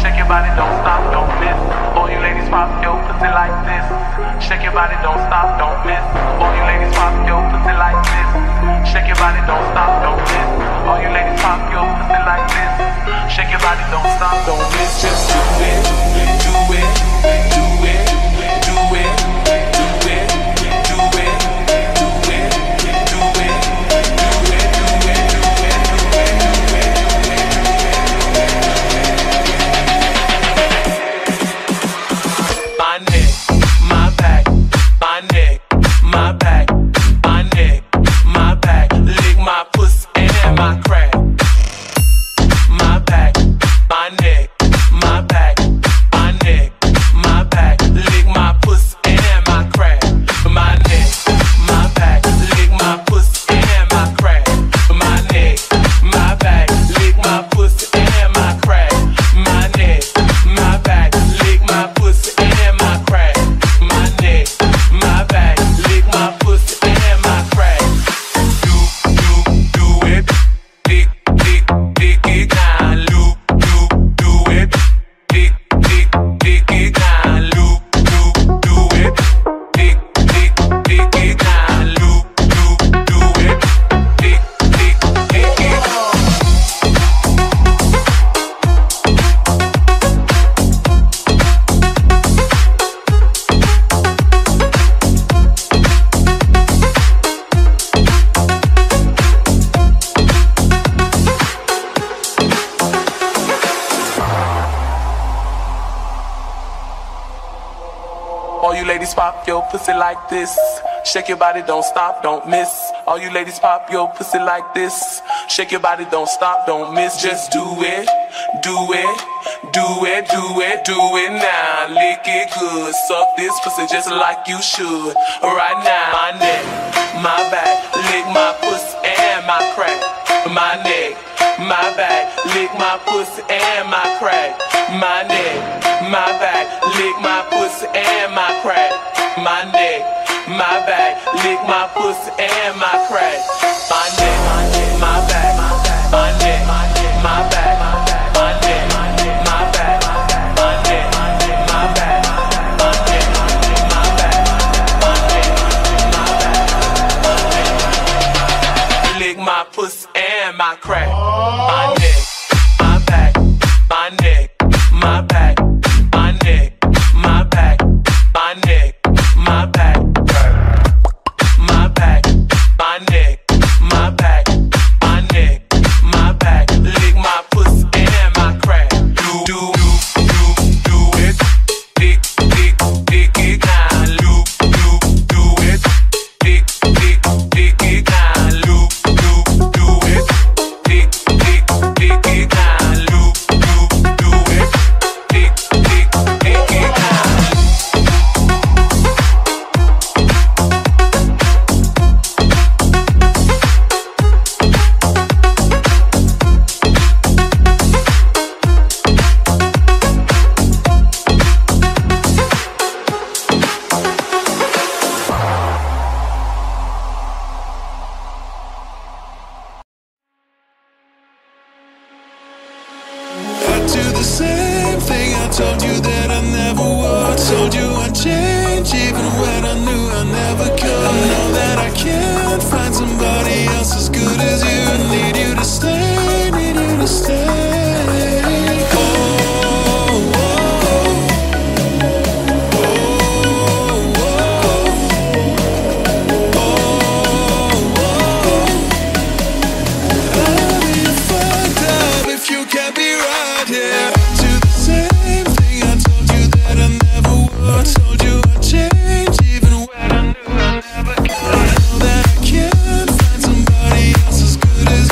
Shake your body, don't stop, don't miss. All you ladies pop your pussy like this. Shake your body, don't stop, don't miss. All you ladies pop your pussy like this. Shake your body, don't stop, don't miss. All you ladies pop your pussy like this. Shake your body, don't stop, don't miss. Just do it, do it, do it, do it, do it, do it, do it, do it, do it. Like this, shake your body, don't stop, don't miss. All you ladies pop your pussy like this. Shake your body, don't stop, don't miss. Just do it, do it, do it, do it, do it now. Lick it good, suck this pussy just like you should. Right now, my neck, my back, lick my pussy and my crack. My neck, my back, lick my pussy and my crack. My neck, my back, lick my pussy and my crack. My neck, my back, lick my pussy and my crack. My neck, my back, my neck, my back, my neck, my back, my neck, my back, my neck, my back, my neck, my back. Lick my pussy and my crack. My neck, my back, my neck, my back, my neck, my back, my neck. My back, my back, my neck, my back, my neck, my back. Lick my pussy and my crack. Do, do, do, do it. Dick, dick, dick it down. Loop, do, do it. Dick, dick, dick it down. Loop, do, do it. Dick, dick, dick it down. Loop, do, do it. Dick, dick, dick it down. Is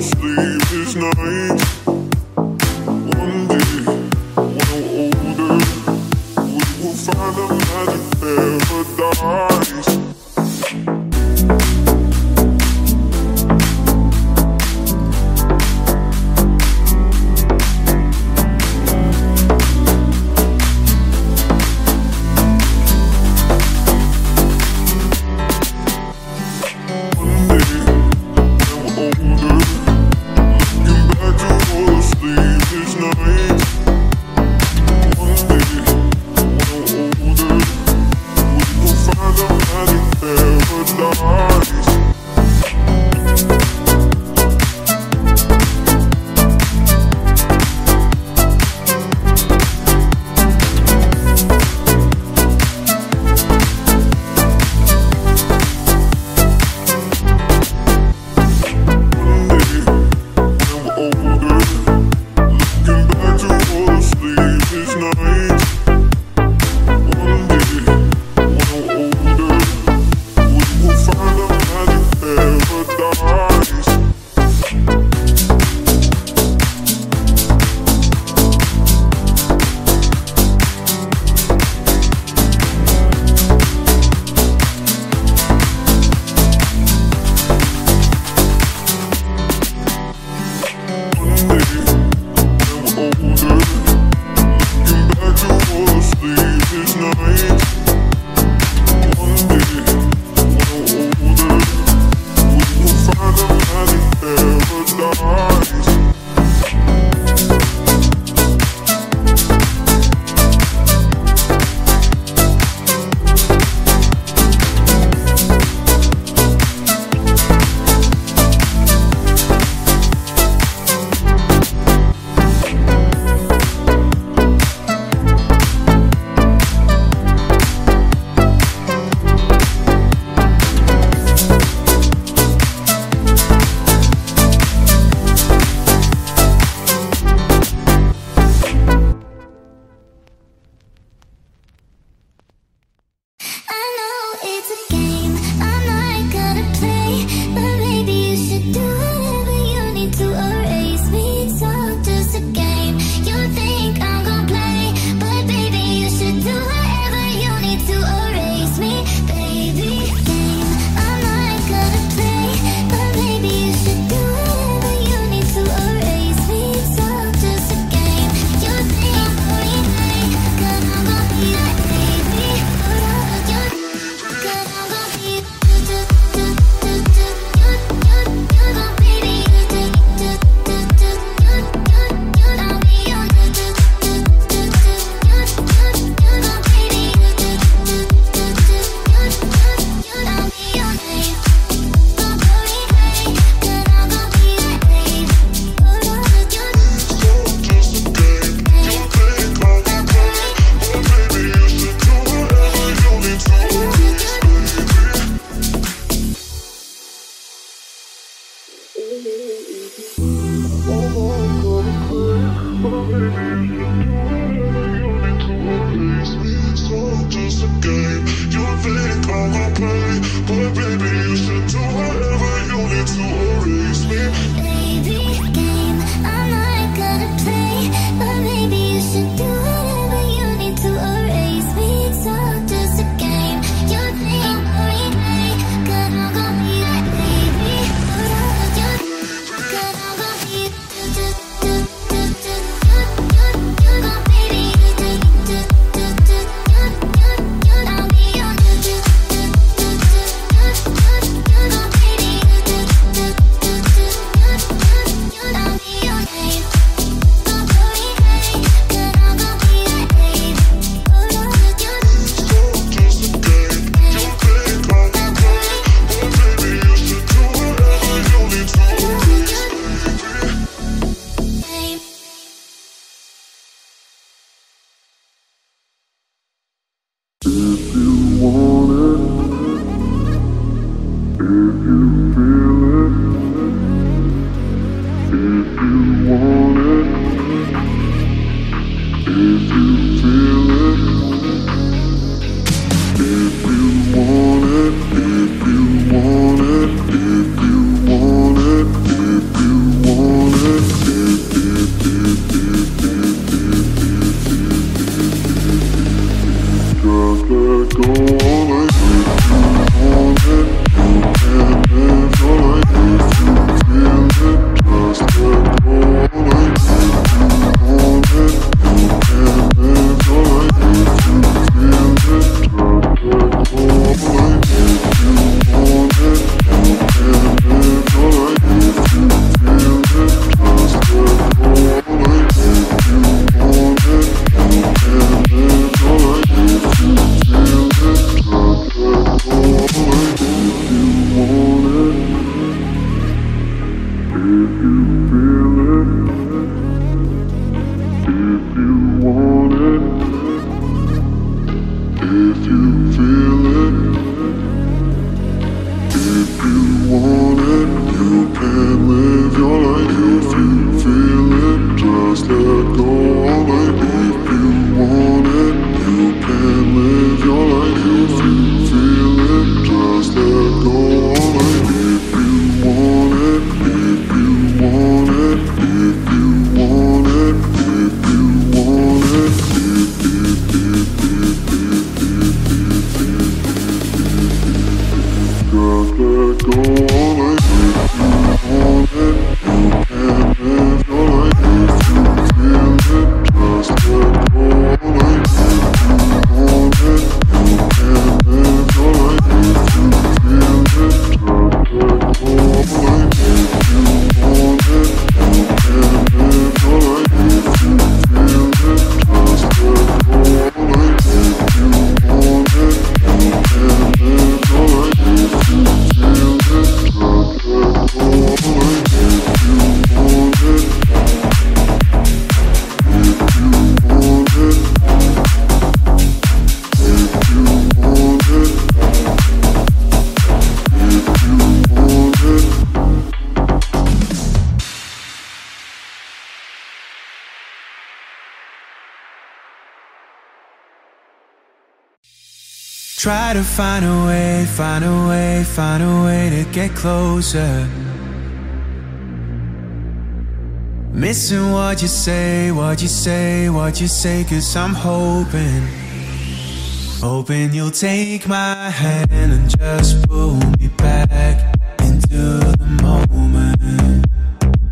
sleep this night. One day, when I'm older, we will find a magic paradise. Try to find a way, find a way, find a way to get closer. Missing what you say, what you say, what you say, 'cause I'm hoping, hoping you'll take my hand and just pull me back into the moment.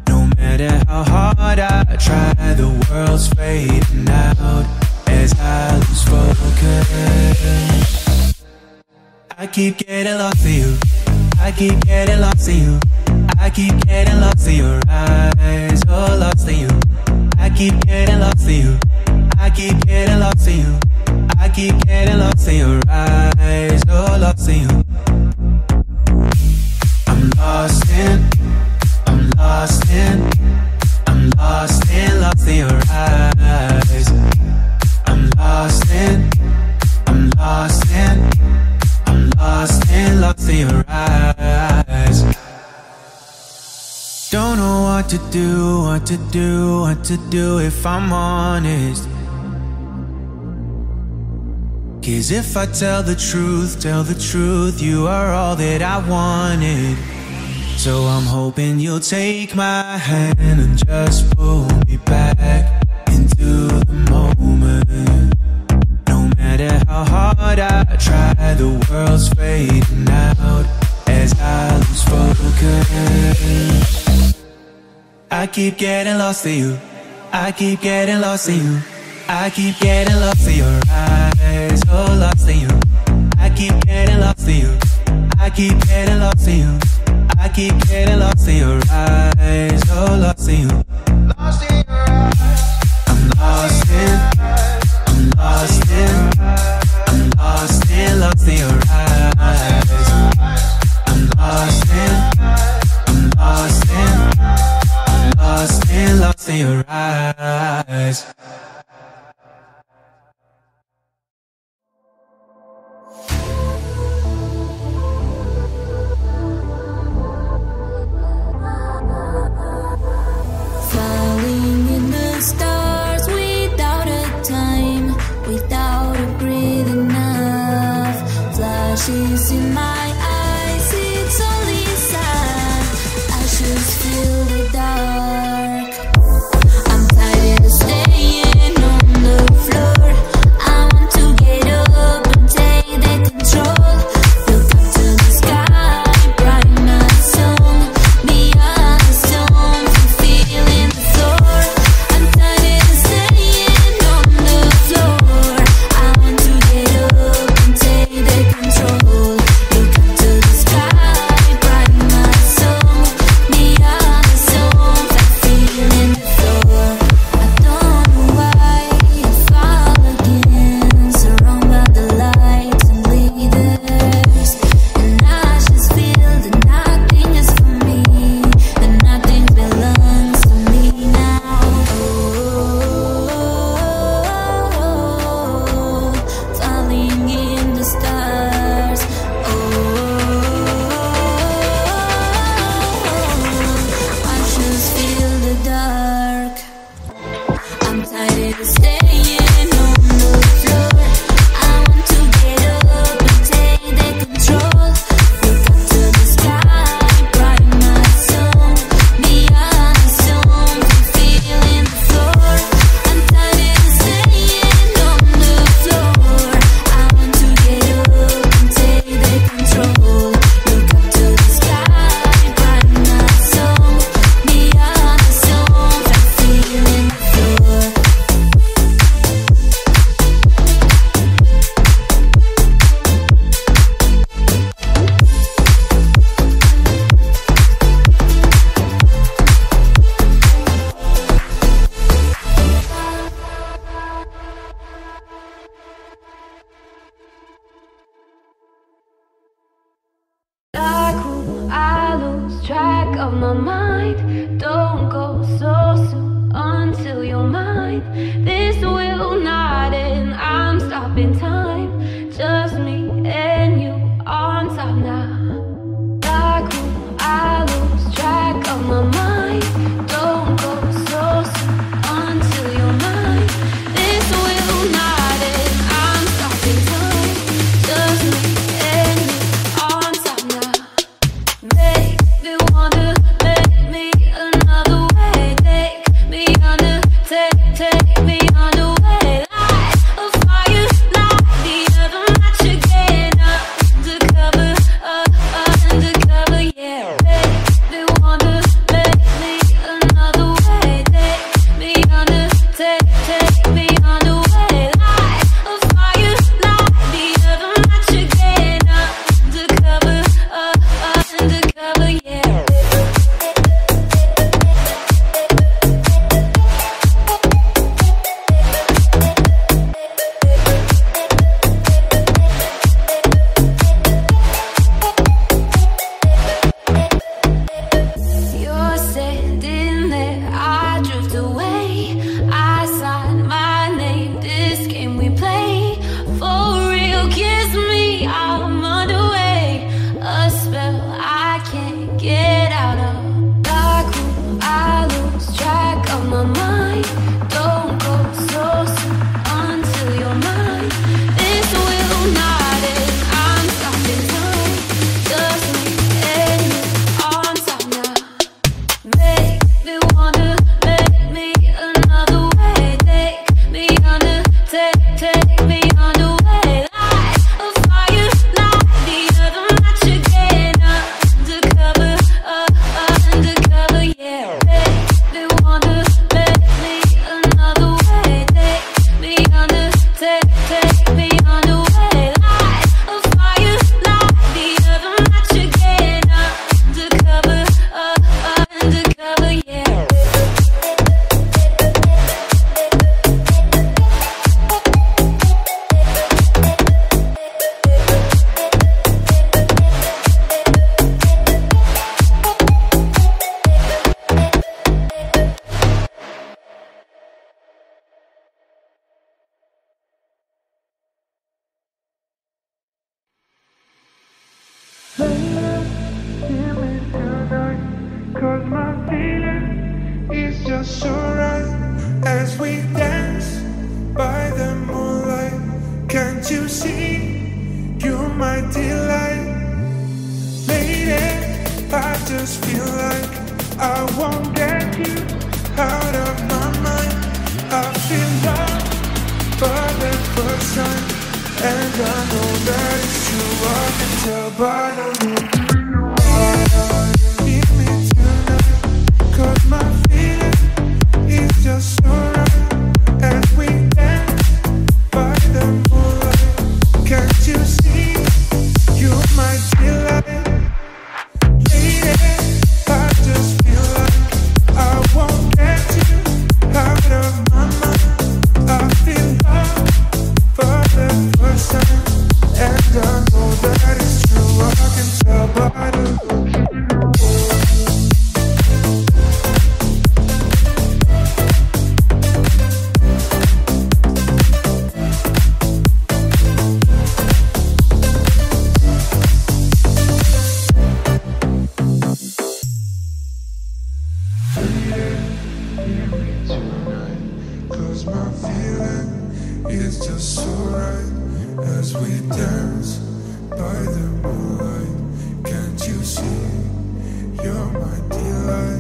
No matter how hard I try, the world's fading out as I lose focus. I keep getting lost in you, I keep getting lost in you, I keep getting lost in your eyes, oh, lost in you. I keep getting lost in you, I keep getting lost in you, I keep getting lost in your eyes, oh, lost in you. I'm lost in, lost in your eyes. I'm lost in, lost in your eyes. Don't know what to do, what to do, what to do if I'm honest. 'Cause if I tell the truth, you are all that I wanted. So I'm hoping you'll take my hand and just pull me back into the moment. No matter how hard I try, the world's fading out as I lose focus. I keep getting lost in you, I keep getting lost in you, I keep getting lost in your eyes, oh, lost in you. I keep getting lost in you, I keep getting lost in you, I keep getting lost in your eyes, oh, lost in you. Lost in your eyes. I'm lost in, lost in, lost in your eyes. I'm lost in, lost in, lost in your eyes. Falling in the stars without a time, without a breath enough. Flashes in my eyes, it's only sad. I should feel the dark. Doesn't 'Cause my feeling is just so right. As we dance by the moonlight, can't you see you're my delight? Lady, I just feel like I won't get you out of my mind. I feel love for the first time, and I know that it's true. I can tell by the moon. Leave me tonight, 'cause my feeling is just so right. As we dance by the moonlight, can't you see you're my delight?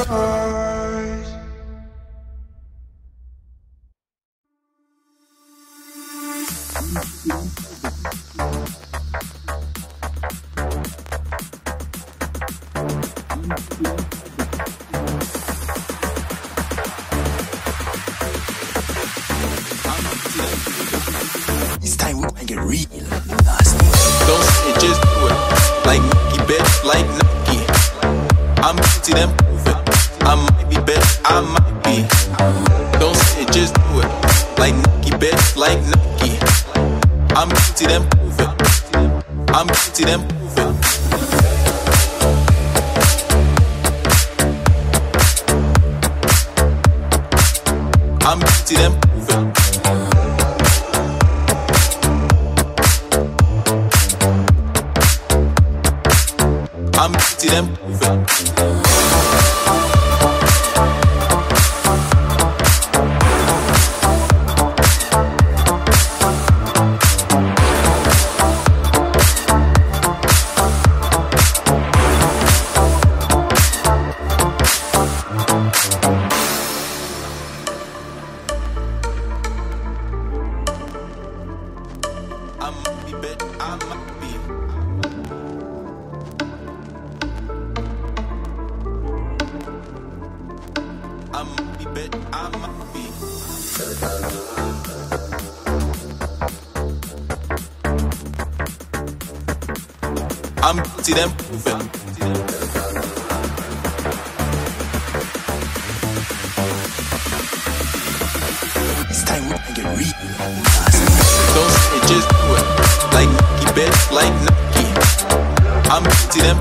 I'm to them.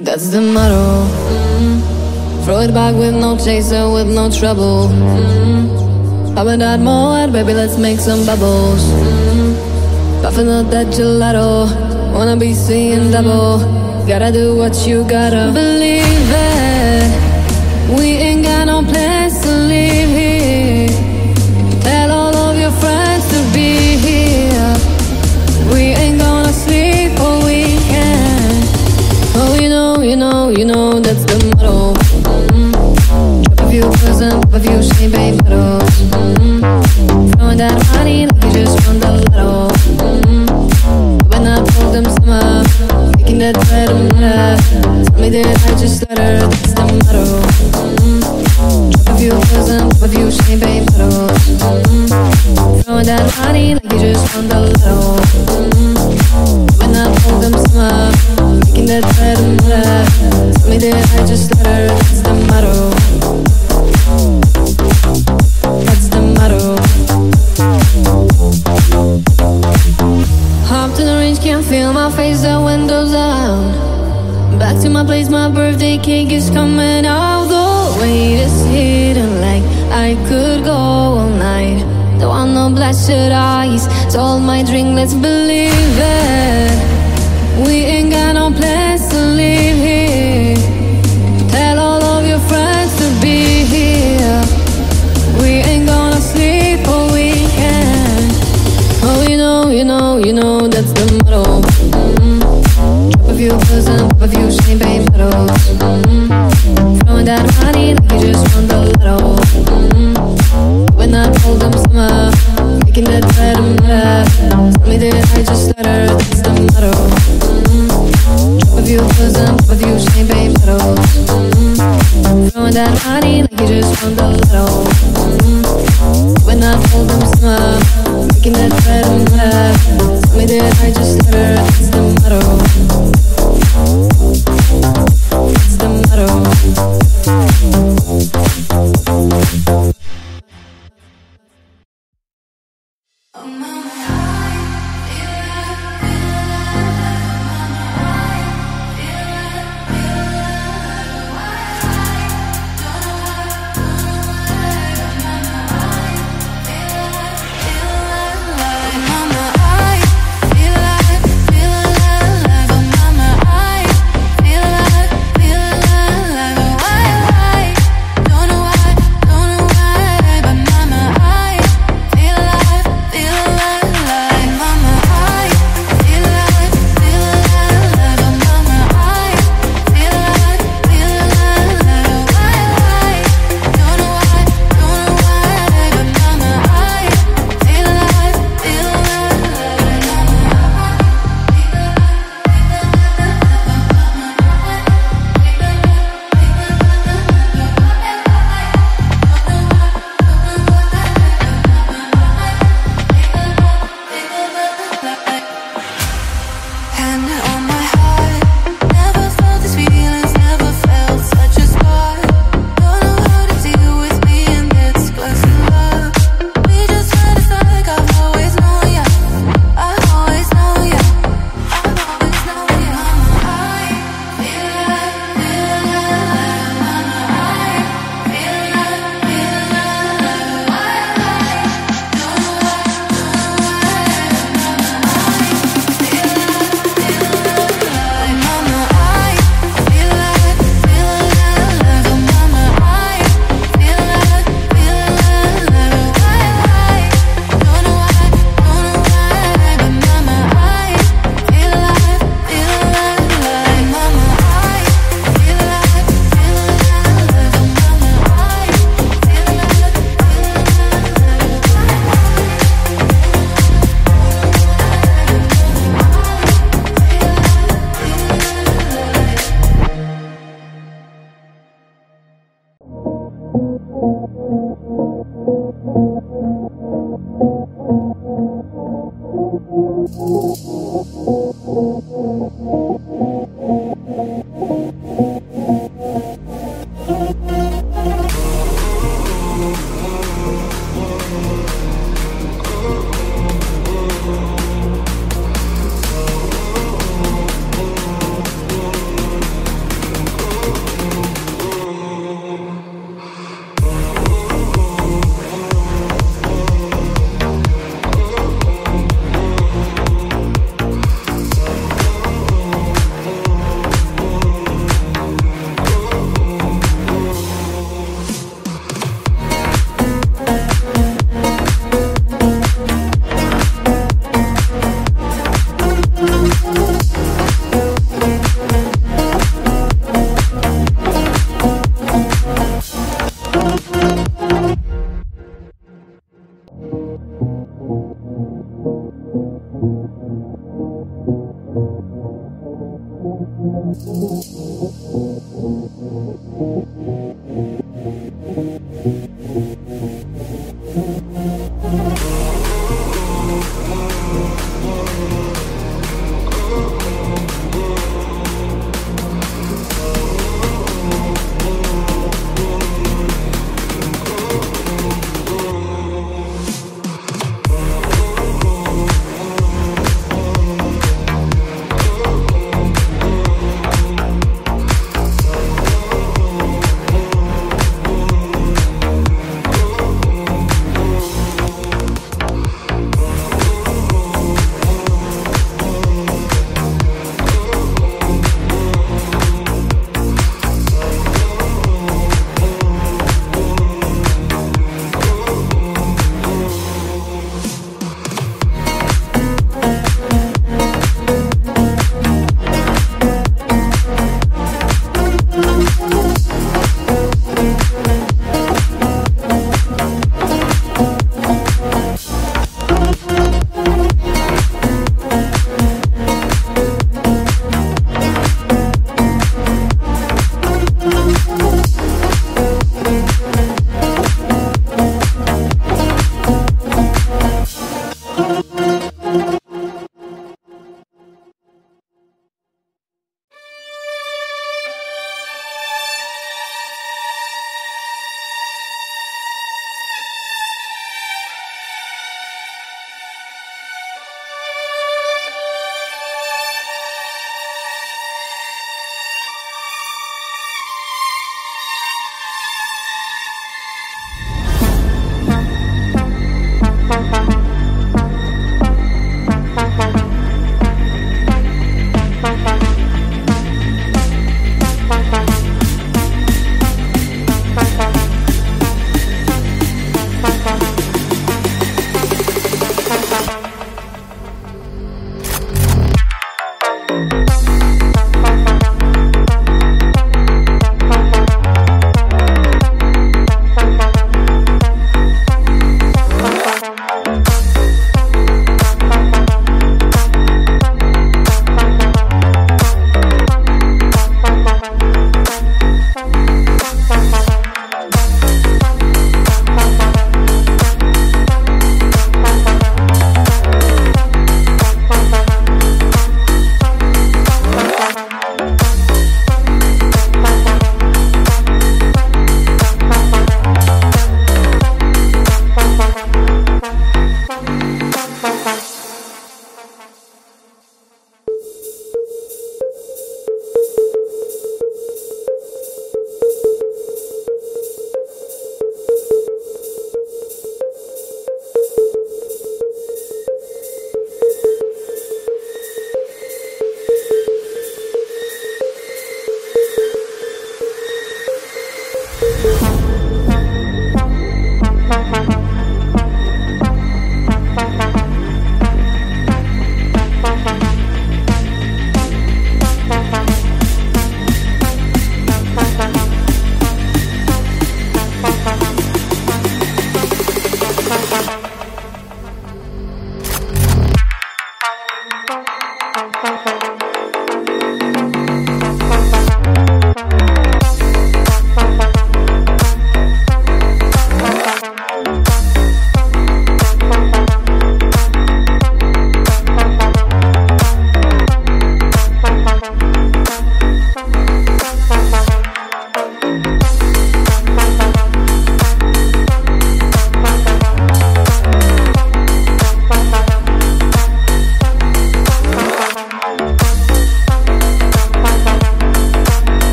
That's the motto. Throw it back with no chaser, with no trouble. Pop it out more, baby, let's make some bubbles. Puffin' out that gelato, wanna be seeing double. Gotta do what you gotta. Believe it, we ain't got no plans to leave here. Tell all of your friends to be here. We ain't gonna sleep all weekend. Oh, you know, you know, you know, that's the motto. Drop a few pills and pop a few champagne bottles. Throwing that money like you just won the lotto. When I told them summer, making that bread and butter. Tell me that I just let her, that's the motto. Drop a few pills and pop a few champagne bottles. Throwing that money like you just won the lotto. When I told them summer, making that bread and butter. Tell me that I just let her, that's the motto. That's the motto. Hopped in the range, can't feel my face, the windows down. Back to my place, my birthday cake is coming out. The weight is hidden like I could go all night. Don't want no blasted eyes, told my drink, let's believe it. We ain't got no plans to leave here. Tell all of your friends to be here. We ain't gonna sleep all weekend. Oh, you know, you know, you know, that's the motto. Drop a few pills and pop a few champagne bottles. Throwing that money like you just won the lotto. When I told them summer, making that bread and butter. Tell me that I just let her, that's the motto. Drop a few pills and pop a few champagne bottles. Throwing that money like you just won the lotto. When I told them smile, making that bread and butter. Tell me that I just let her, that's the motto. That's the motto. I'm on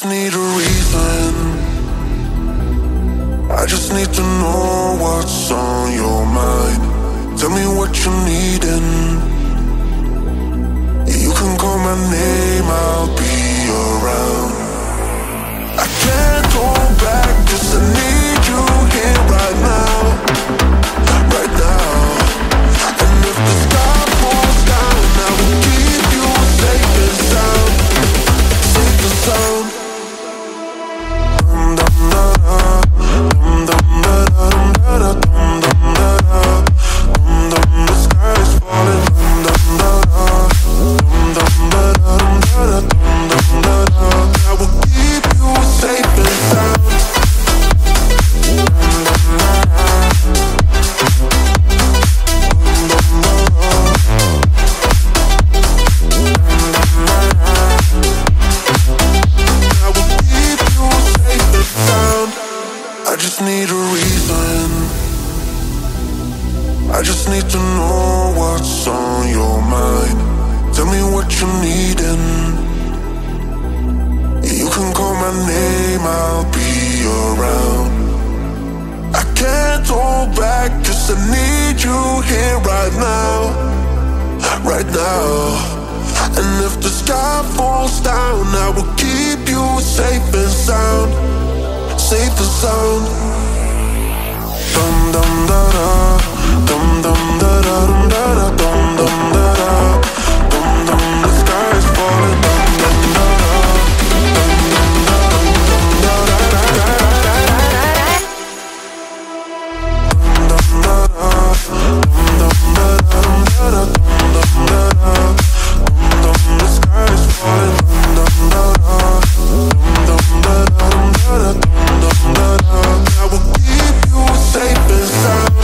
just need a reason. I just need to know what's on your mind. Tell me what you're needing. You can call my name, I'll be around. I can't go back, 'cause I need you here right now. Right now. And if the sky falls down, I will keep you safe and sound. Safe and sound. The sky is falling. I will keep you safe and sound.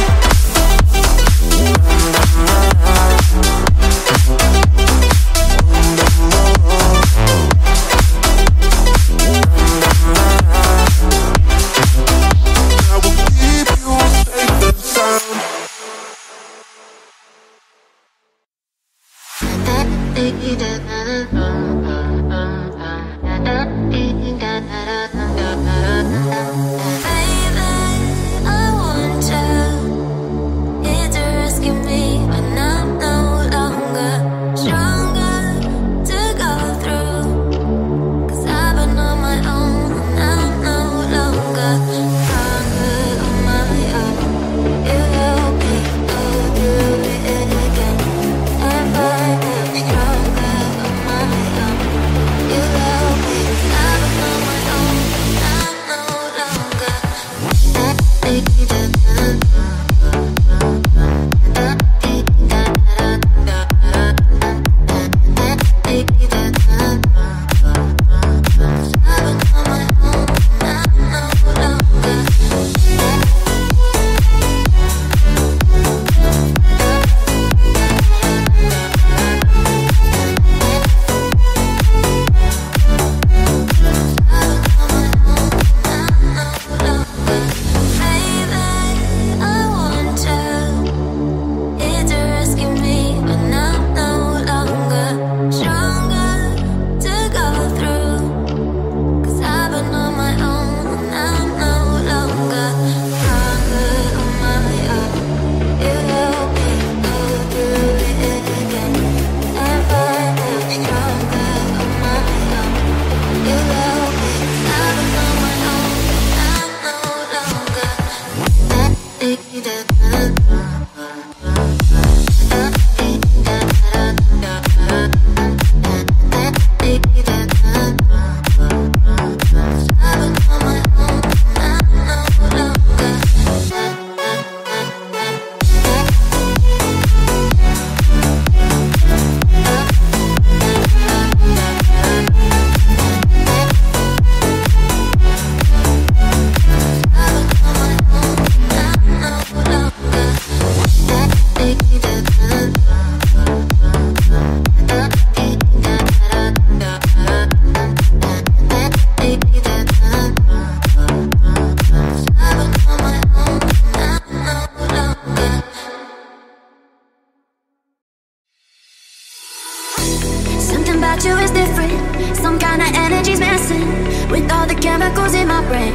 with all the chemicals in my brain.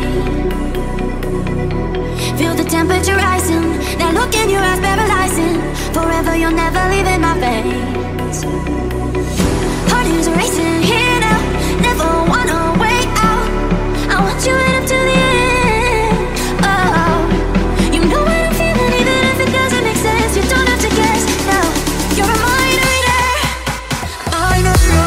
Feel the temperature rising, that look in your eyes paralyzing. Forever you'll never leave in my veins. Heart is racing here now, never want a way out. I want you right up to the end. Oh, you know what I'm feeling, even if it doesn't make sense. You don't have to guess, no, you're a mind reader. I know you.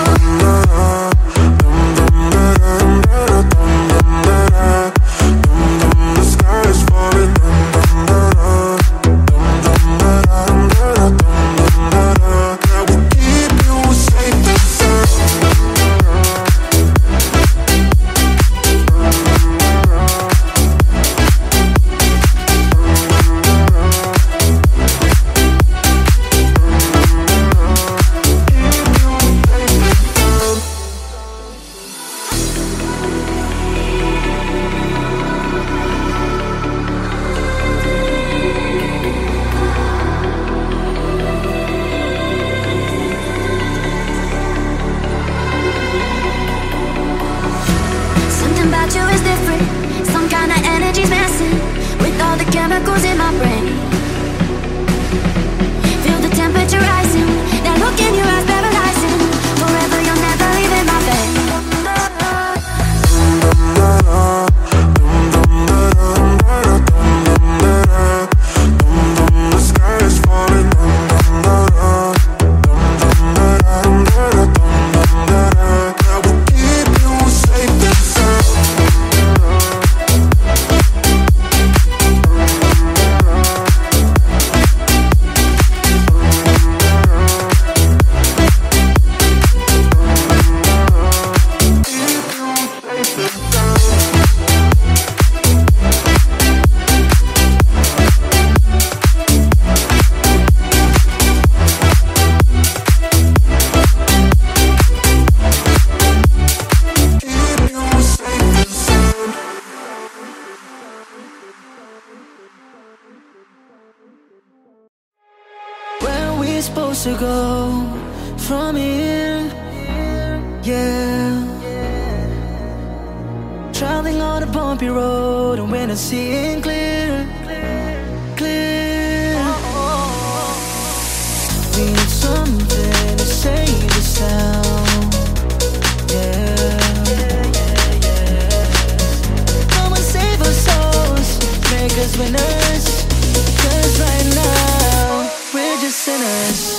Supposed to go from here, yeah. Traveling on a bumpy road, and when I'm seeing clear, clear. We need something to save this town, yeah. Come on, save our souls, make us winners, 'cause right now we're just sinners.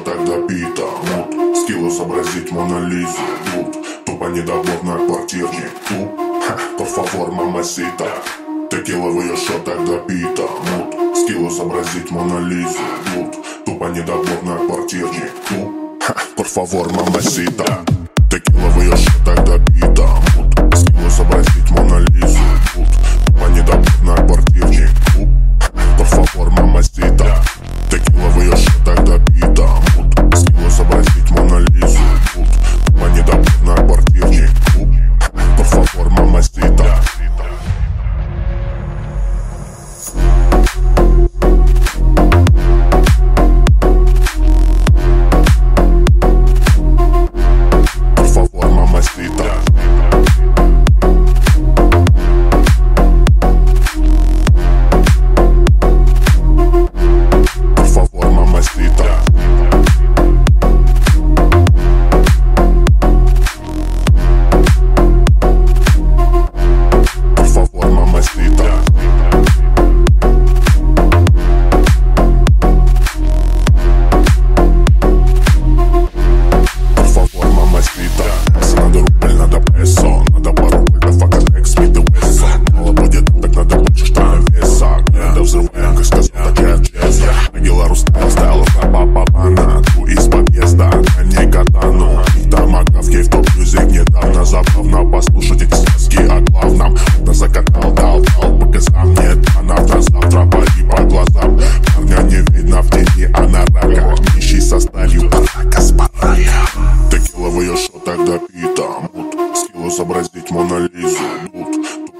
что тогда пита? Тут скилл изобразить Монолизу, тут тупо недоговорная квартирник, тут, по фавор мамасита. Текила в ее шо тогда пита? Тут скилл изобразить Монолизу, тут тупо недоговорная квартирник, тут, по фавор мамасита. Текила в ее шо тогда пита? Тут скилл изобразить Монолизу, тут тупо недоговорная квартирник, тут, по фавор мамасита. Текила в ее шо тогда пита? Тут скилл изобразить Монолизу, тут тупо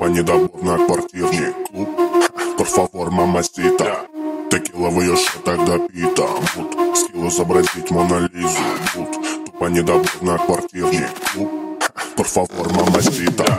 недоговорная квартирник, тут, по фавор мамасита.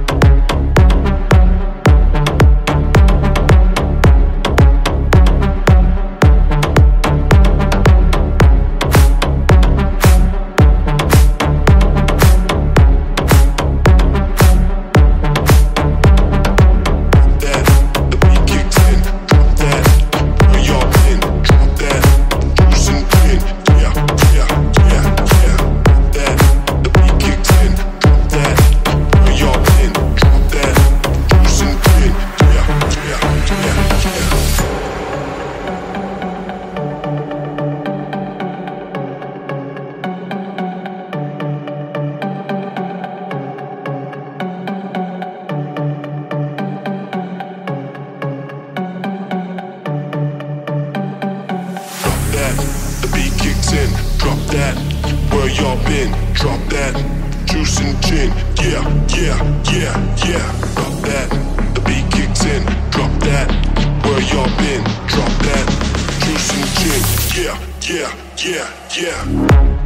Yeah.